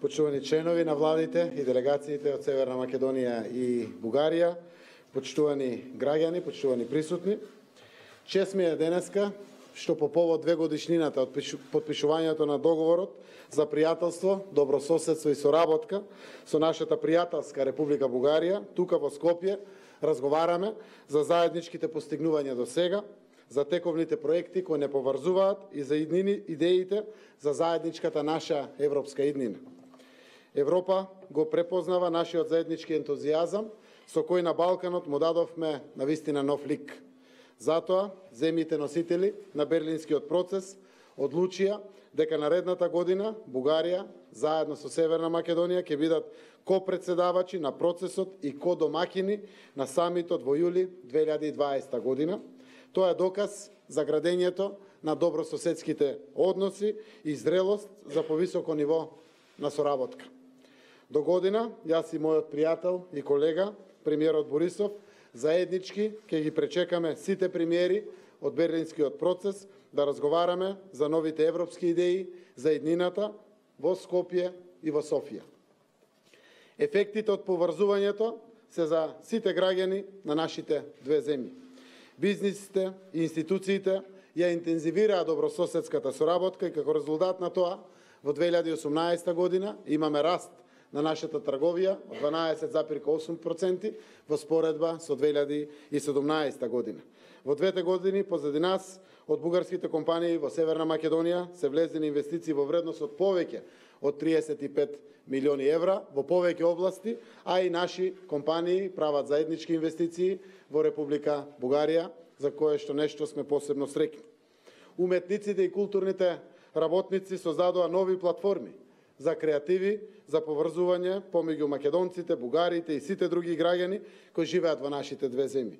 почитувани членови на владите и делегациите од Северна Македонија и Бугарија, почитувани граѓани, почитувани присутни. Чест ми е денеска што по повод 2-годишнината од подпишувањето на договорот за пријателство, добрососедство и соработка со нашата пријателска Република Бугарија, тука во Скопје, разговараме за заедничките постигнувања до сега, за тековните проекти кои не поврзуваат и за идеите за заедничката наша европска иднина. Европа го препознава нашиот заеднички ентузијазам, со кој на Балканот му дадовме навистина нов лик. Затоа, земјите носители на Берлинскиот процес одлучија дека наредната година Бугарија, заедно со Северна Македонија, ќе бидат ко-председавачи на процесот и ко-домакини на самитот во јули 2020 година. Тоа е доказ за градењето на добрососедските односи и зрелост за повисоко ниво на соработка. До година, јас и мојот пријател и колега, премиерот Борисов, заеднички ќе ги пречекаме сите премиери од Берлинскиот процес да разговараме за новите европски идеи за еднината во Скопје и во Софија. Ефектите од поврзувањето се за сите граѓани на нашите две земји. Бизнисите и институциите ја интензивираа добрососедската соработка и како резултат на тоа, во 2018 година имаме раст на нашата трговија од 12,8% во споредба со 2017 година. Во двете години позади нас од бугарските компании во Северна Македонија се влезени инвестиции во вредност од повеќе од 35 милиони евра во повеќе области, а и наши компании прават заеднички инвестиции во Република Бугарија, за кое што нешто сме посебно среќни. Уметниците и културните работници создадоа нови платформи за креативи, за поврзување помеѓу македонците, бугарите и сите други граѓани кои живеат во нашите две земји.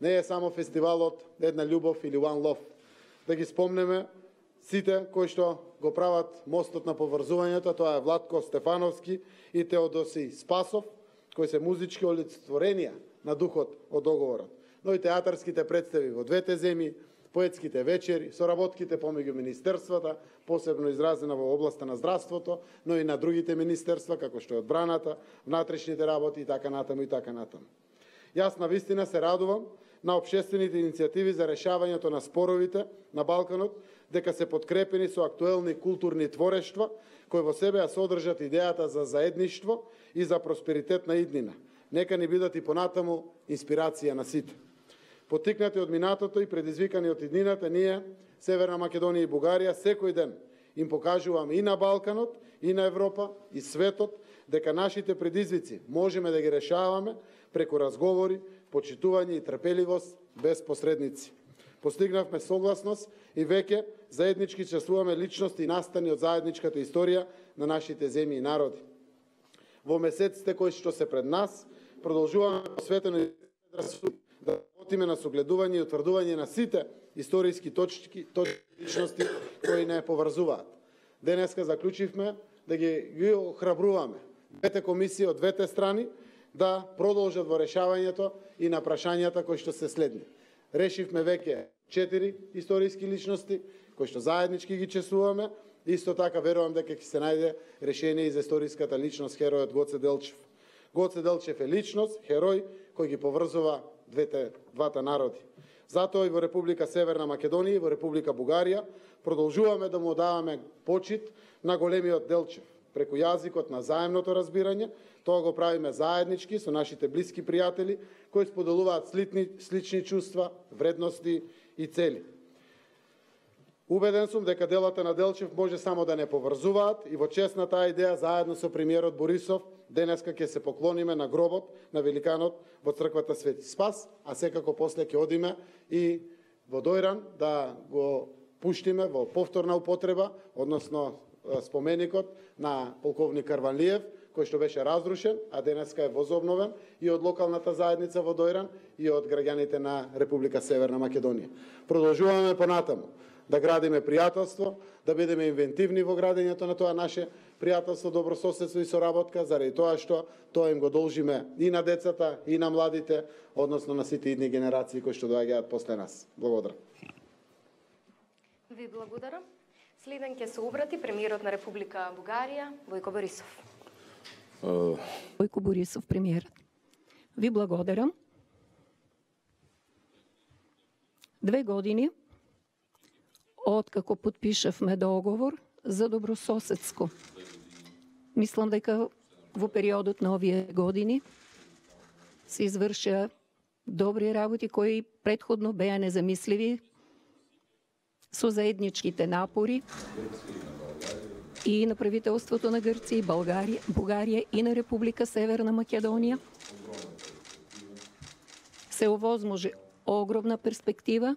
Не е само фестивалот Една љубов или One Love. Да ги спомнеме сите кои што го прават мостот на поврзувањето, тоа е Владко Стефановски и Теодоси Спасов, кои се музички олицетворенија на духот од договорот, но и театарските представи во двете земји, поетските вечери, соработките помеѓу министерствата, посебно изразена во областта на здравството, но и на другите министерства, како што е одбраната, внатрешните работи и така натаму и така натаму. Јас навистина се радувам на општествените иницијативи за решавањето на споровите на Балканот, дека се подкрепени со актуелни културни творештва, кои во себе ја содржат идејата за заедништво и за просперитет на иднина. Нека ни бидат и понатаму инспирација на сите. Поттикнати од минатото и предизвикани од иднината, ние, Северна Македонија и Бугарија, секој ден им покажуваме и на Балканот, и на Европа, и светот, дека нашите предизвици можеме да ги решаваме преку разговори, почитување и трпеливост без посредници. Постигнавме согласност и веќе заеднички чествуваме личности настани од заедничката историја на нашите земји и народи. Во месеците кои што се пред нас, продолжуваме посветено да работиме на согледување и утврдување на сите историски точки личности кои не поврзуваат. Денеска заклучивме да ги охрабруваме двете комисии од двете страни да продолжат во решавањето и на прашањата кои што се следни. Решивме веќе 4 историски личности кои што заеднички ги чествуваме. Исто така верувам дека ќе се најде решение и за историската личност херојот Гоце Делчев. Гоце Делчев е личност, херој кој ги поврзува двата народи. Затоа и во Република Северна Македонија и во Република Бугарија продолжуваме да му даваме почит на големиот Делчев преку јазикот на заемното разбирање. Тоа го правиме заеднички со нашите блиски пријатели кои споделуваат слични чувства, вредности и цели. Убеден сум дека делата на Делчев може само да не поврзуваат и во чест на таа идеја заедно со премиерот Борисов денеска ќе се поклониме на гробот на великанот во црквата Свети Спас, а секако после ќе одиме и во Дојран да го пуштиме во повторна употреба, односно споменикот на полковник Карванлиев, кој што беше разрушен, а денеска е возобновен и од локалната заедница во Дојран и од граѓаните на Република Северна Македонија. Продолжуваме понатаму да градиме пријателство, да бидеме инвентивни во градењето на тоа наше пријателство, добрососедство и соработка, заради тоа што тоа им го должиме и на децата, и на младите, односно на сите идни генерации кои што доаѓаат после нас. Благодарам. Ви благодарам. Следен ќе се обрати премиерот на Република Бугарија, Бојко Борисов. Бојко Борисов, премиер. Ви благодарам. 2 години откако подпишевме договор за добрососедско. Мислам дека во периодот на овие години се извршија добри работи кои предходно беа незамисливи со заедничките напори и на правителството на Грција и Бугарија и на Република Северна Македонија. Се овозможи огромна перспектива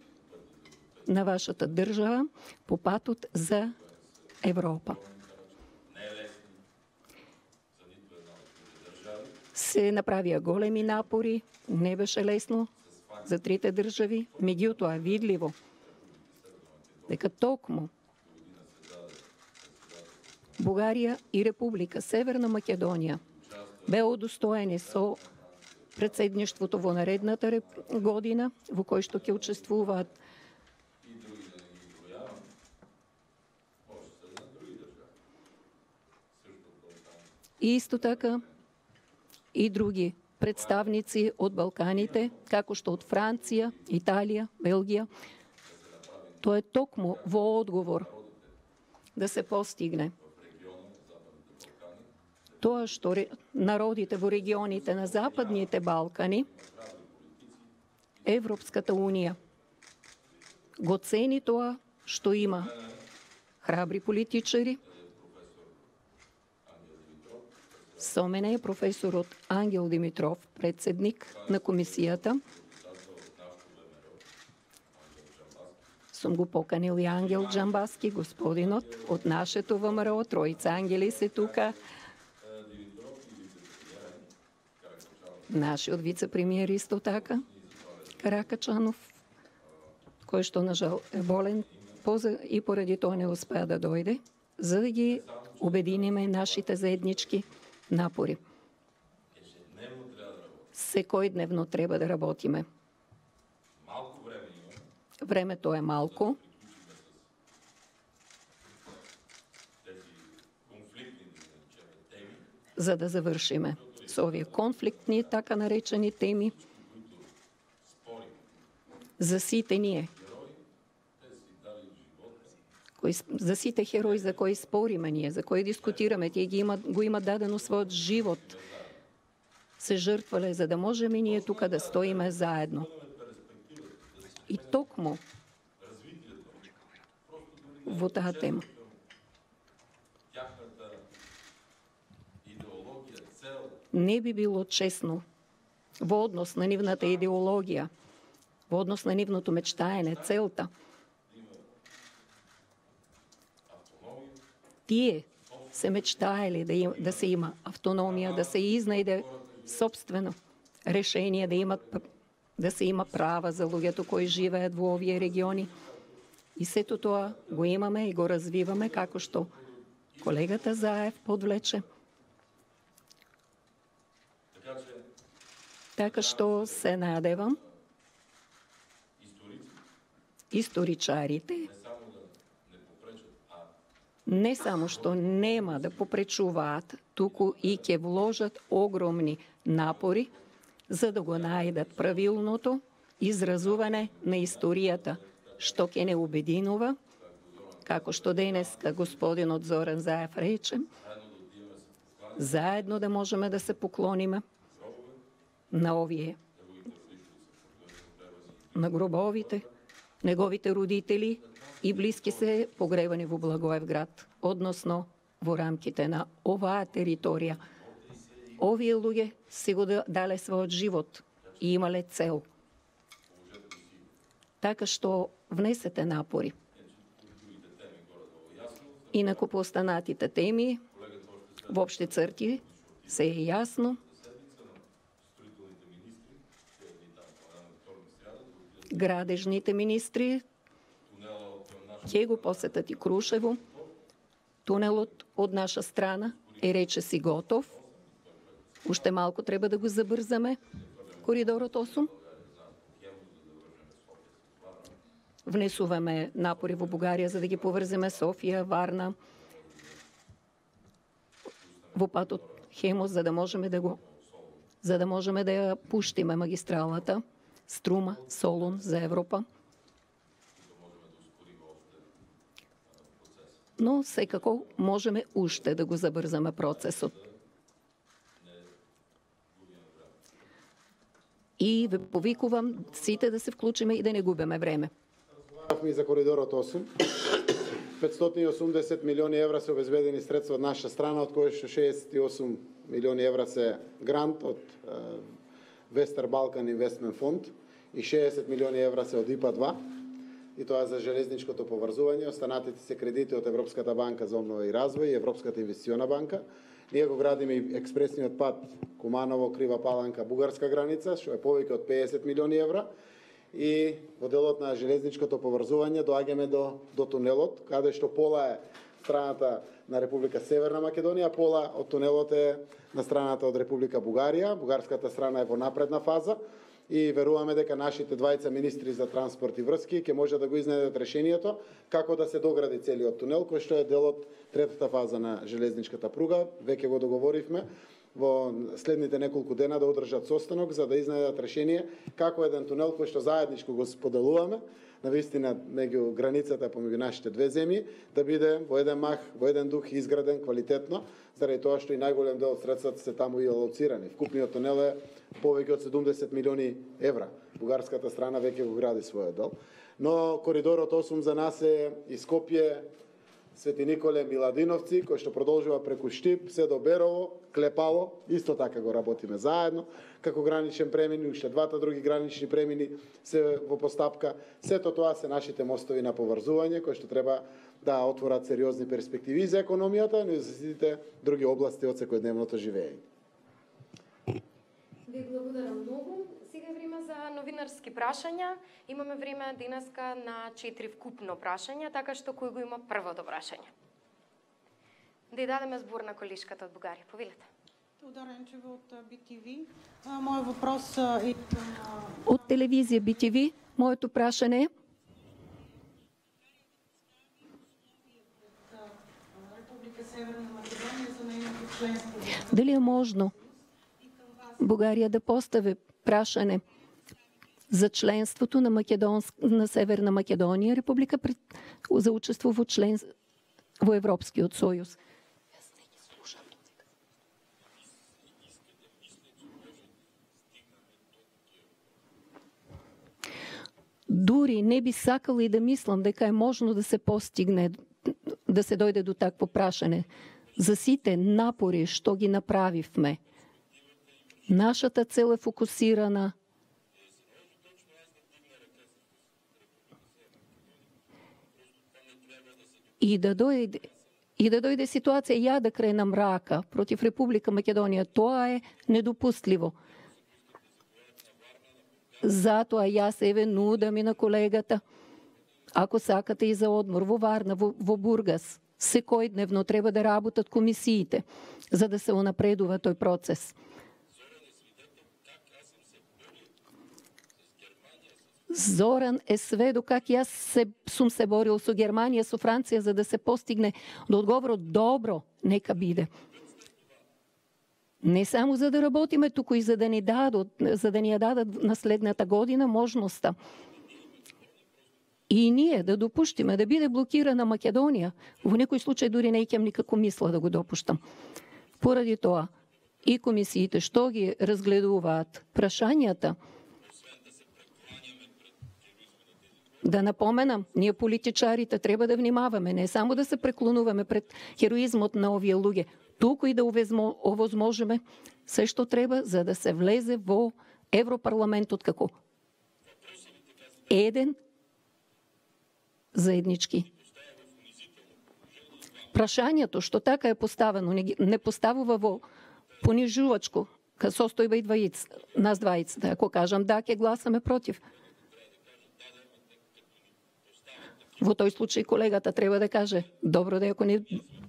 на вашата држава по патот за Европа. Се направија големи напори, не беше лесно за трите држави, меѓутоа видливо дека токму Бугарија и Република Северна Македонија беа удостоени со председништвото во наредната година, во кој што ќе учествуваат и исто така и други представници од Балканите, како што од Франција, Италија, Белгија. Тоа е токму во одговор да се постигне тоа што народите во регионите на Западните Балкани, Европската Унија го цени тоа што има храбри политичари. Со мене е професорот Ангел Димитров, председник на комисијата. Сум го поканил и Ангел Джамбаски, господинот од нашето ВМРО, тројца ангели се тука. Нашиот вице-премиер исто така, Каракачанов, кој што нажал е болен и поради тоа не успеа да дојде, за да ги обединиме нашите заеднички напори. Секојдневно треба да работиме. Времето е малко. За да завршиме со овие конфликтни, така наречени теми, за сите ние, за сите херои за кои спориме ние, за кои дискутираме, тие го имат дадено својот живот, се жртвале, за да можеме ние тука да стоиме заедно. И токму во таа тема. Не би било честно во однос на нивната идеологија, во однос на нивното мечтаене, целта, тие се мечтаели да се има автономија, да се изнајде собствено решение, да се има права за луѓето кои живеат во овие региони. И сето тоа го имаме и го развиваме, како што колегата Заев подвлече. Така што се надевам историчарите не само што нема да попречуваат, туку и ќе вложат огромни напори за да го најдат правилното изразување на историјата, што ќе не обединува, како што денеска господинот Зоран Заев рече, заедно да можеме да се поклониме на овие, на гробовите, неговите родители и блиски се погребани во Благоевград, односно во рамките на оваа територија. Овие луѓе си го дале својот живот и имале цел. Така што внесете напори. Инако по останатите теми, во општи црти, се е јасно. Градежните министри ќе го посетат и Крушево. Тунелот од наша страна е речиси готов. Уште малку треба да го забрзаме. Коридорот 8. внесуваме напори во Бугарија за да ги поврземе Софија, Варна, во патот Хемос, за да можеме да ја пуштиме магистралата Струма, Солун за Европа. Но секако можеме уште да го забрзаме процесот. И ве повикувам сите да се вклучиме и да не губиме време. Разговаравме и за коридорот 8. 580 милиони евра се обезбедени средства од наша страна, од кои што 68 милиони евра се грант од Вестер Балкан Инвестмент фонд и 60 милиони евра се од ИПА 2, и тоа за железничкото поврзување. Останатите се кредити од Европската банка за обнова и развој и Европската инвестициона банка. Ние го градиме и експресниот пат Куманово, Крива Паланка, Бугарска граница, што е повеќе од 50 милиони евра. И во делот на железничкото поврзување доаѓаме до тунелот, каде што пола е страната на Република Северна Македонија, пола од тунелот е на страната од Република Бугарија. Бугарската страна е во напредна фаза и веруваме дека нашите двајца министри за транспорт и врски ќе може да го изнедат решението како да се догради целиот тунел, кој што е делот третата фаза на железничката пруга. Веќе го договоривме во следните неколку дена да одржат состанок за да изнајдат решение како еден тунел кој што заедничко го споделуваме, навистина меѓу границата помеѓу нашите две земји, да биде во еден мах, во еден дух изграден квалитетно, заради тоа што и најголем дел од средствата се таму и алоцирани. Вкупниот тунел е повеќе од 70 милиони евра. Бугарската страна веќе го гради својот дел. Но коридорот 8 за нас е и Скопје, Свети Николе, Миладиновци, кој што продолжува преку Штип, се до Берово, Клепало, исто така го работиме заедно, како граничен премин, уште двата други гранични премини се во постапка. Сето тоа се нашите мостови на поврзување, кои што треба да отворат сериозни перспективи за економијата, но и за сите други области од секојдневното живеење. Ви благодарам многу. Сега време за новинарски прашања. Имаме време денеска на 4 вкупно прашања, така што кој го има првото прашање? Да ја дадеме збор на колешката од Бугарија. Повелете. Ударенчева од BTV. Мојот въпрос е од телевизија BTV. Моето прашање е Република Северна Македонија за нејното членство. Дали е можно Бугарија да постави прашање за членството на Северна Македонија, Република, за учество во членство во Европскиот сојуз? Дури не би сакала и да мислам дека е можно да се постигне, да се дојде до такво прашање. За сите напори што ги направивме, нашата цел е фокусирана и да дојде ситуација ја да кренам рака против Република Македонија. Тоа е недопустливо. Затоа јас еве нудам и на колегата, ако сакате и за одмор во Варна, во Бургас, секојдневно треба да работат комисиите за да се онапредува тој процес. Зоран е сведок как јас сум се борил со Германија, со Франција, за да се постигне до одговорот добро нека биде. Не само за да работиме, туку и за да ни ја дадат наследната година можноста. И ние да допуштиме да биде блокирана Македонија, во некој случај дури не ќе никако мисла да го допуштам. Поради тоа и комисиите што ги разгледуваат прашањата, да напоменам, ние политичарите треба да внимаваме, не само да се преклонуваме пред хероизмот на овие луѓе, туку и да овозможиме се што треба за да се влезе во Европарламентот како еден заеднички. Прашањето што така е поставено не поставува во понижувачко ка состојба и нас двајцата. Ако кажам да, ќе гласаме против. Во тој случај колегата треба да каже, добро да ако не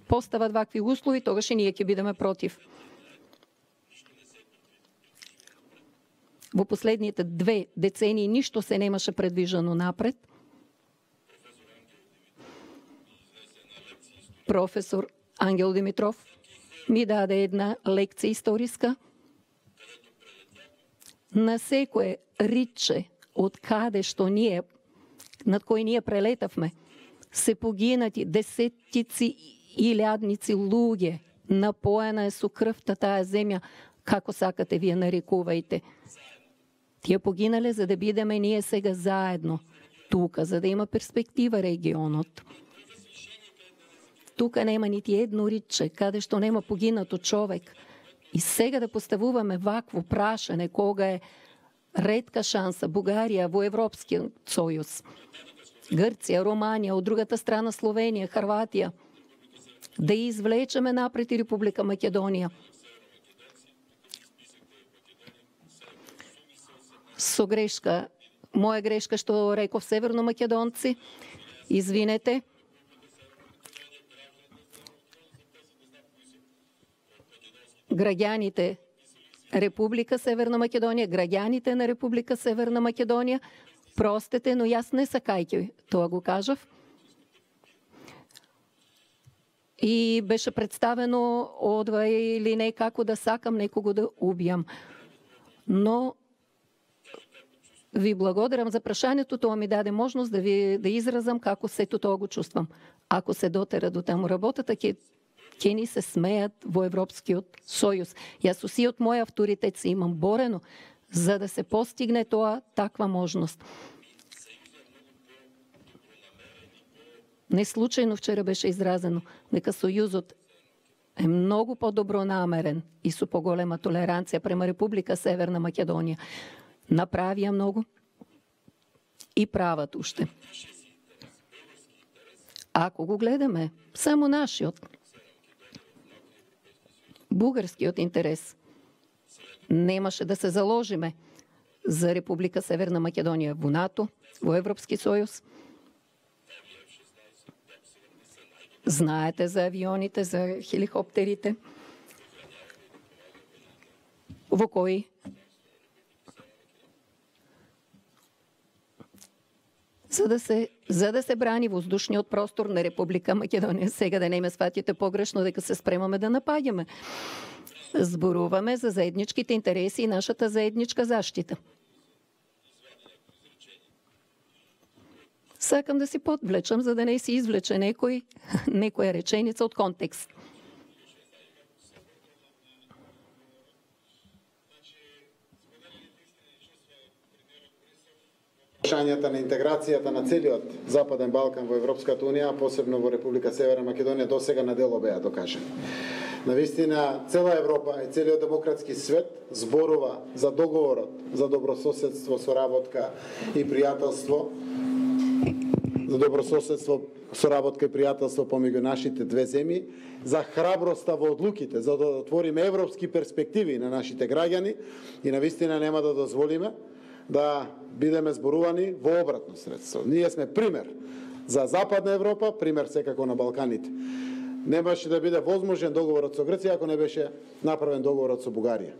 постават вакви услови, тогаш и ние ќе бидеме против. Во последните 2 децении ништо се немаше предвижено напред. професор Ангел Димитров ми даде една лекција историска. На секое риче од каде што ние, над кој ние прелетавме, се погинати десетици илјадници луѓе, напоена е со крвта таа земја, како сакате вие нарекувајте. Тие погинале за да бидеме ние сега заедно тука, за да има перспектива регионот. Тука нема нити едно риче каде што нема погинато човек. И сега да поставуваме вакво прашање кога е ретка шанса Бугарија во Европскиот сојуз, Грција, Романија, од другата страна Словенија, Хрватија, да извлечеме напред и Република Македонија. Со грешка, моја грешка што реков северно македонци, извинете. Граѓаните Република Северна Македонија, граѓаните на Република Северна Македонија, простете, но јас не сакајќи тоа го кажав. И беше представено одва или не како да сакам некого да убијам. Но ви благодарам за прашањето, тоа ми даде можност да изразам како сето тоа го чувствам. Ако се дотера до таму работата, ќе ни се смеат во Европскиот сојуз. Јас со сиот мој авторитет се имам борено за да се постигне тоа таква можност. Не случајно вчера беше изразено дека сојузот е многу подобро намерен и со поголема толеранција према Република Северна Македонија. Направија многу и прават уште. Ако го гледаме само нашиот, бугарскиот интерес, немаше да се заложиме за Република Северна Македонија во НАТО, во Европски сојуз. Знаете за авионите, за хеликоптерите, во кои за да се брани воздушниот простор на Република Македонија. Сега да не ме сфатите погрешно дека се спремаме да напаѓаме. Зборуваме за заедничките интереси и нашата заедничка заштита. Сакам да си подвлечам за да не си извлече некоја реченица од контекст. Прашањата на интеграцијата на целиот Западен Балкан во Европската Унија, посебно во Република Северна Македонија, досега на дело беа докажани. Навистина, цела Европа и целиот демократски свет зборува за договорот за добрососедство, соработка и пријателство, за добрососедство, соработка и пријателство помеѓу нашите две земји, за храброста во одлуките, за да отвориме европски перспективи на нашите граѓани и навистина нема да дозволиме да бидеме зборувани во обратно средство. Ние сме пример за Западна Европа, пример секако на Балканите. Немаше да биде возможен договорот со Грција ако не беше направен договорот со Бугарија.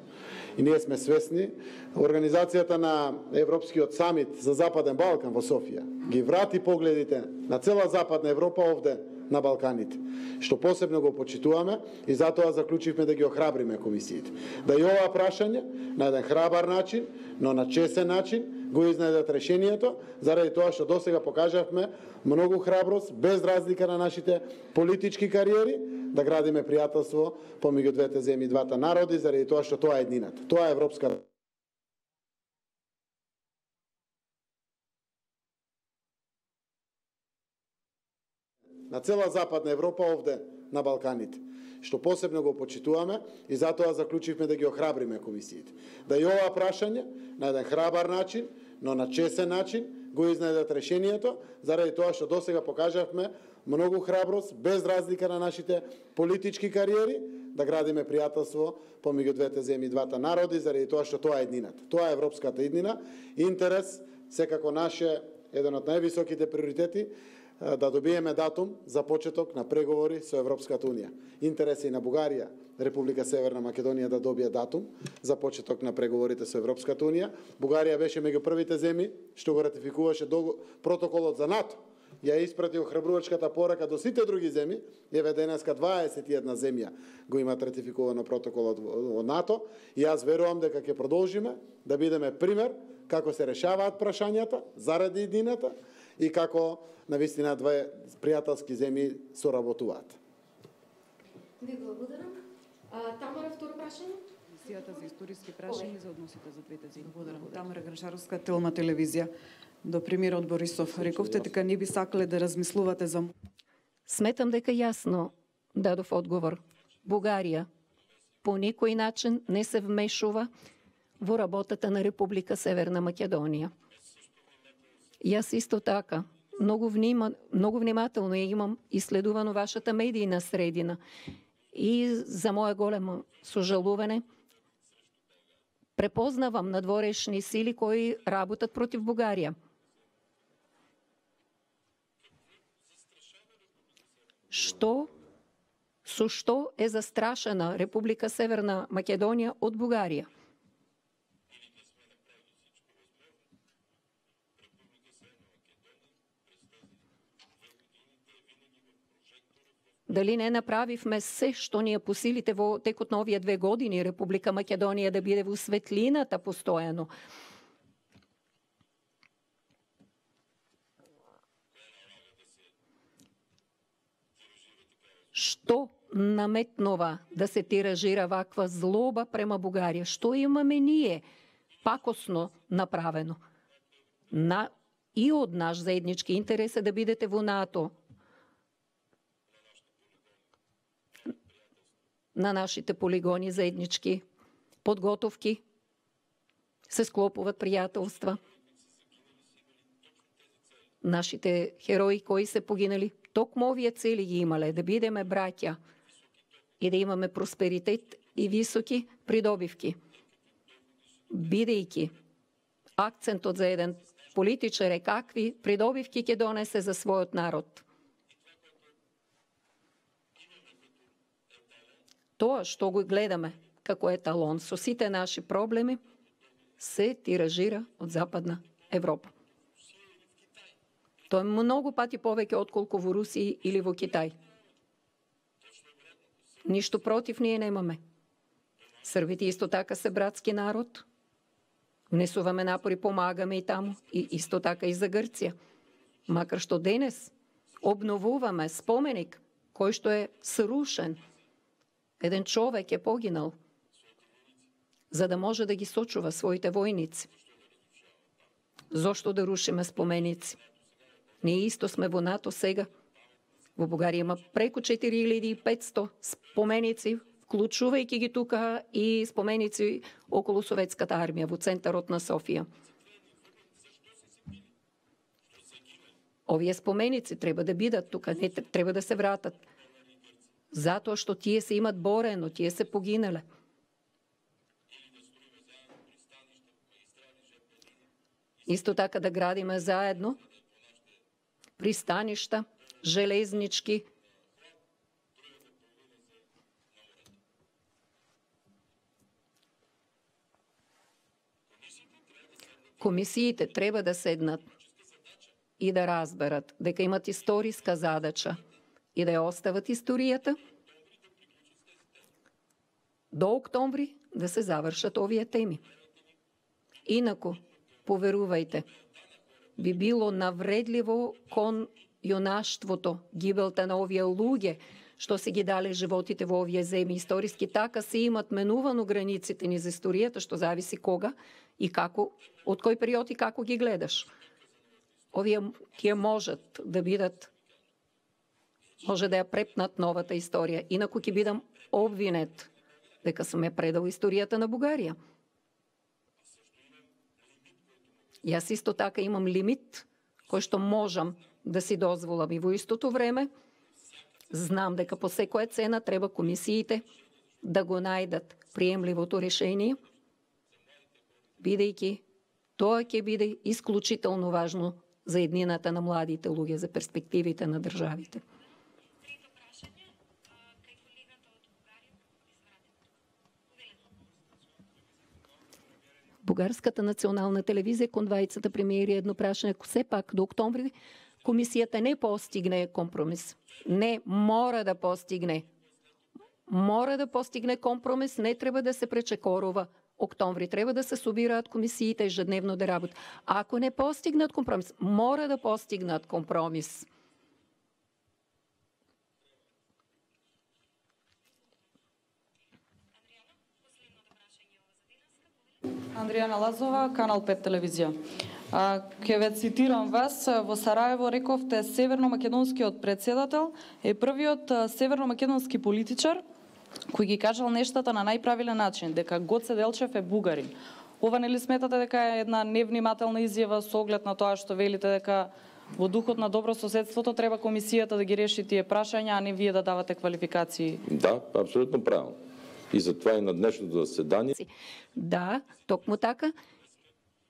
И ние сме свесни, организацијата на Европскиот самит за Западен Балкан во Софија ги врати погледите на цела Западна Европа овде на Балканите, што посебно го почитуваме и затоа заклучивме да ги охрабриме комисиите. Да и ова прашање на еден храбар начин, но на чесен начин го изнајдат решението, заради тоа што досега покажавме многу храброст, без разлика на нашите политички кариери, да градиме пријателство помеѓу двете земји, двата народи, заради тоа што тоа е еднината. Тоа е европска. На цела Западна Европа овде на Балканите, што посебно го почитуваме и затоа заклучивме да ги охрабриме комисиите. Да и ова прашање на еден храбар начин, но на чесен начин го изнајдат решението, заради тоа што досега покажавме многу храброст, без разлика на нашите политички кариери, да градиме пријателство помеѓу двете земји, двата народи, заради тоа што тоа е еднината. Тоа е европската еднина. Интерес секако наше еден од највисоките приоритети да добиеме датум за почеток на преговори со Европската Унија. Интереси на Бугарија, Република Северна Македонија да добие датум за почеток на преговорите со Европската Унија. Бугарија беше меѓу првите земји што го ратификуваше протоколот за НАТО ја испратил храбрувачката порака до сите други земји. Еве денеска 21 земја го имаат ратификовано протоколот од НАТО и јас верувам дека ќе продолжиме да бидеме пример како се решаваат прашањата заради едината и како навистина две пријателски земји соработуваат. Ви благодарам. Тамара, второ прашање? Сијата за историски прашања за односите за двете земји. Благодарам. Тамара Грнчаровска, Телма телевизија. До премиерот Борисов, рековте дека не би сакале да размислувате за... Сметам дека јасно дадов одговор. Бугарија по некој начин не се вмешува во работата на Република Северна Македонија. Јас исто така многу внимателно имам исследувано вашата медијна средина и за моје големо сожалување препознавам надворешни сили кои работат против Бугарија. Со што е застрашена Република Северна Македонија од Бугарија? Дали не направивме се што ни е по силите во текот на овие 2 години Република Македонија да биде во светлината постојано? Што наметнува да се тиражира ваква злоба према Бугарија? Што имаме ние пакосно направено? И од наш заеднички интерес е да бидете во НАТО. На нашите полигони заеднички подготовки се склопуваат пријателства. Нашите херои кои се погинали, токму овие цели ги имале, да бидеме браќа и да имаме просперитет и високи придобивки. Бидејќи акцентот за еден политичар е какви придобивки ќе донесе за својот народ. Тоа што го гледаме како еталон со сите наши проблеми се тиражира од Западна Европа. Тоа е многу пати повеќе отколку во Русија или во Китај. Ништо против ние немаме. Србите исто така се братски народ. Внесуваме напори, помагаме и таму, и исто така и за Грција. Макар што денес обновуваме споменик кој што е срушен. Еден човек е погинал за да може да ги сочува своите војници. Зошто да рушиме споменици? Ние исто сме во НАТО сега. Во Бугарија има преку 4500 споменици, вклучувајќи ги тука и споменици околу Советската армија во центарот на Софија. Овие споменици треба да бидат тука, не треба да се вратат. Затоа што тие се имат борено, тие се погинале. Исто така да градиме заедно пристаништа, железнички. Комисиите треба да седнат и да разберат дека имат историска задача и да ја остават историјата до октомври да се завршат овие теми. Инаку, поверувајте, би било навредливо кон јунаштвото, гибелта на овие луѓе, што се ги дали животите во овие земји историски, така се имат менувано границите низ историјата, што зависи кога и како, од кој период и како ги гледаш. Овие тие можат да бидат може да ја препнат новата историја, инаку ќе бидам обвинет дека сум ја предал историјата на Бугарија. Јас исто така имам лимит кој што можам да си дозволам и во истото време знам дека по секоја цена треба комисиите да го најдат приемливото решение, бидејќи тоа ќе биде исклучително важно за еднината на младите луѓе, за перспективите на државите. Бугарската национална телевизија кон двајцата премиери едно прашање, сепак до октомври Комисијата не постигне компромис. Не мора да постигне. Мора да постигне компромис, не треба да се пречекорува. Октомври треба да се собираат комисиите ежедневно да работат. Ако не постигнат компромис, мора да постигнат компромис. Андријана Лазова, Канал 5 телевизија. Ке ве цитирам вас, во Сараево рековте северно-македонскиот председател е првиот северно-македонски политичар кој ги кажал нештата на најправилен начин, дека Гоце Делчев е бугарин. Ова нели сметате дека е една невнимателна изјава со оглед на тоа што велите дека во духот на добрососедството треба комисијата да ги реши тие прашања, а не вие да давате квалификации? Да, апсолутно правилно. И затоа и на днешното заседание. Да, токму така.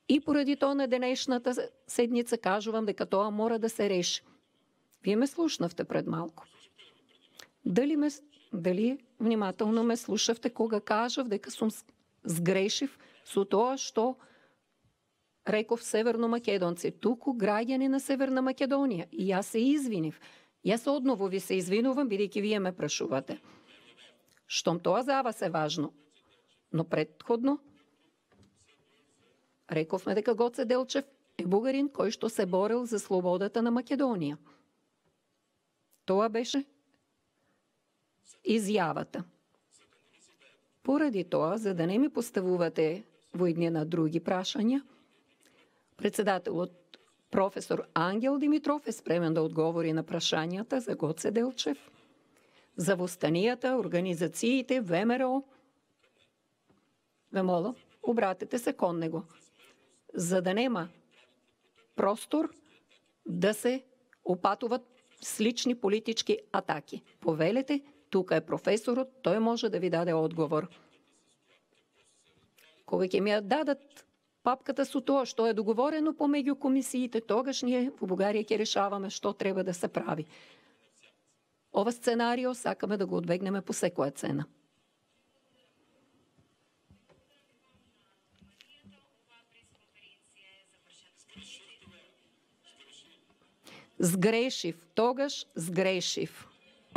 И поради тоа на денешната седница кажувам дека тоа мора да се реши. Вие ме слушнавте пред малку. Дали внимателно ме слушавте кога кажав дека сум сгрешив со тоа што реков северно-македонци, туку граѓани на Северна Македонија. И јас се извинив. Јас одново ви се извинувам, бидејќи вие ме прашувате. Штом тоа за вас е важно. Но предходно рековме дека Гоце Делчев е бугарин кој што се борел за слободата на Македонија. Тоа беше изјавата. Поради тоа, за да не ми поставувате во иднина други прашања, председателот професор Ангел Димитров е спремен да одговори на прашањата за Гоце Делчев, за востанијата, организациите, ВМРО. Ве молам, обратете се кон него, за да нема простор да се опатуваат слични политички атаки. Повелете, тука е професорот, тој може да ви даде одговор. Кога ќе ми ја дадат папката со тоа што е договорено помеѓу комисиите, тогаш ние во Бугарија ќе решаваме што треба да се прави. Ова сценарио сакаме да го одбегнеме по секоја цена. Сгрешив, тогаш сгрешив.